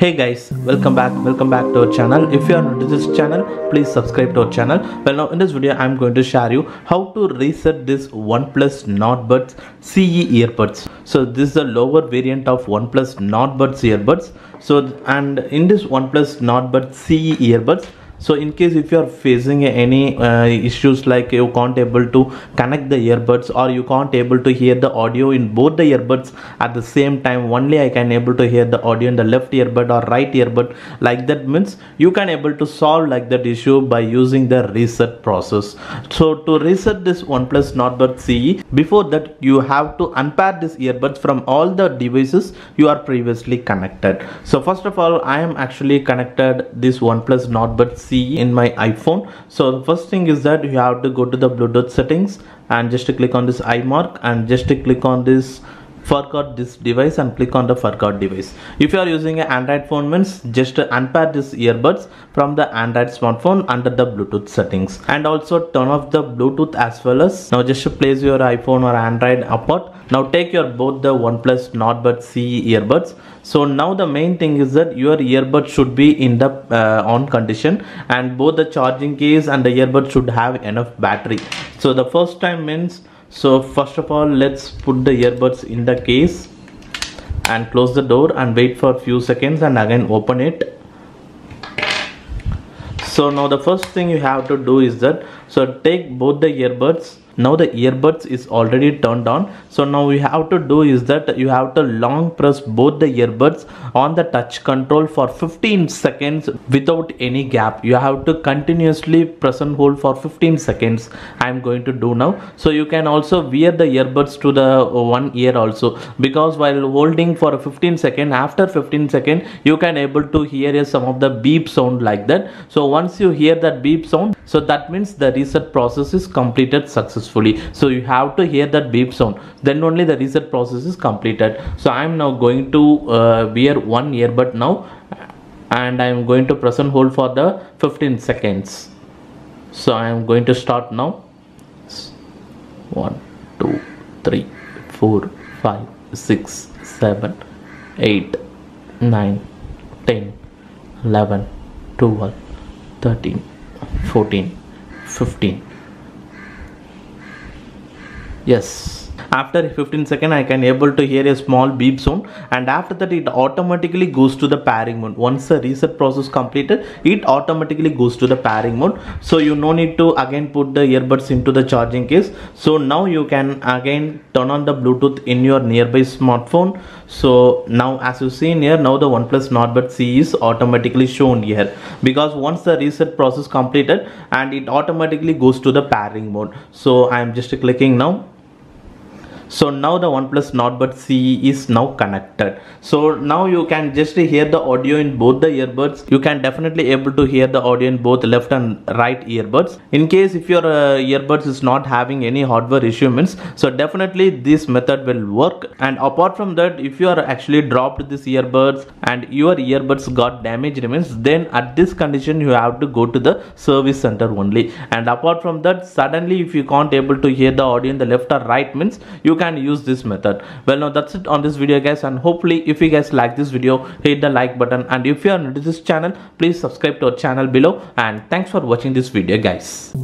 Hey guys, welcome back to our channel. If you are new to this channel, please subscribe to our channel. Well, now in this video I'm going to share you how to reset this OnePlus Nord Buds CE earbuds. So this is the lower variant of OnePlus Nord Buds earbuds. And in this OnePlus Nord Buds CE earbuds, so in case if you are facing any issues like you can't able to connect the earbuds or you can't able to hear the audio in both the earbuds at the same time, only I can able to hear the audio in the left earbud or right earbud, like that means you can able to solve like that issue by using the reset process. So to reset this OnePlus Nord Buds CE, before that you have to unpair this earbuds from all the devices you are previously connected. So first of all, I am actually connected this OnePlus Nord Buds CE in my iPhone. So first thing is that you have to go to the Bluetooth settings and just click on this I mark and just click on this forgot this device and click on the forgot device. If you are using an Android phone, means just unpair this earbuds from the Android smartphone under the Bluetooth settings, and also turn off the Bluetooth as well as. Now just place your iPhone or Android apart. Now take your both the OnePlus Nord Buds CE earbuds. So now the main thing is that your earbuds should be in the on condition, and both the charging case and the earbuds should have enough battery. So the first time means, so first of all, let's put the earbuds in the case and close the door and wait for a few seconds and again open it. So now the first thing you have to do is that, so take both the earbuds. Now the earbuds is already turned on, so now we have to do is that you have to long press both the earbuds on the touch control for 15 seconds without any gap. You have to continuously press and hold for 15 seconds. I am going to do now. So you can also wear the earbuds to the one ear also, because while holding for 15 seconds, after 15 seconds you can able to hear some of the beep sound like that. So once you hear that beep sound, so that means the reset process is completed successfully. So you have to hear that beep sound, then only the reset process is completed. So I am now going to wear one earbud now, and I am going to press and hold for the 15 seconds. So I am going to start now. 1 2 3 4 5 6 7 8 9 10 11 12 13 14 15. Yes, after 15 seconds I can able to hear a small beep sound, and after that it automatically goes to the pairing mode. Once the reset process completed, it automatically goes to the pairing mode. So you no need to again put the earbuds into the charging case. So now you can again turn on the Bluetooth in your nearby smartphone. So now as you see here, now the OnePlus Nord Buds CE is automatically shown here, because once the reset process completed and it automatically goes to the pairing mode. So I am just clicking now. So now the OnePlus Nord Buds CE is now connected. So now you can just hear the audio in both the earbuds. You can definitely able to hear the audio in both left and right earbuds. In case if your earbuds is not having any hardware issue means, so definitely this method will work. And apart from that, if you are actually dropped this earbuds and your earbuds got damaged means, then at this condition you have to go to the service center only. And apart from that, suddenly if you can't able to hear the audio in the left or right means, you can use this method. Well, now that's it on this video guys, and hopefully if you guys like this video, hit the like button, and if you are new to this channel, please subscribe to our channel below, and thanks for watching this video guys.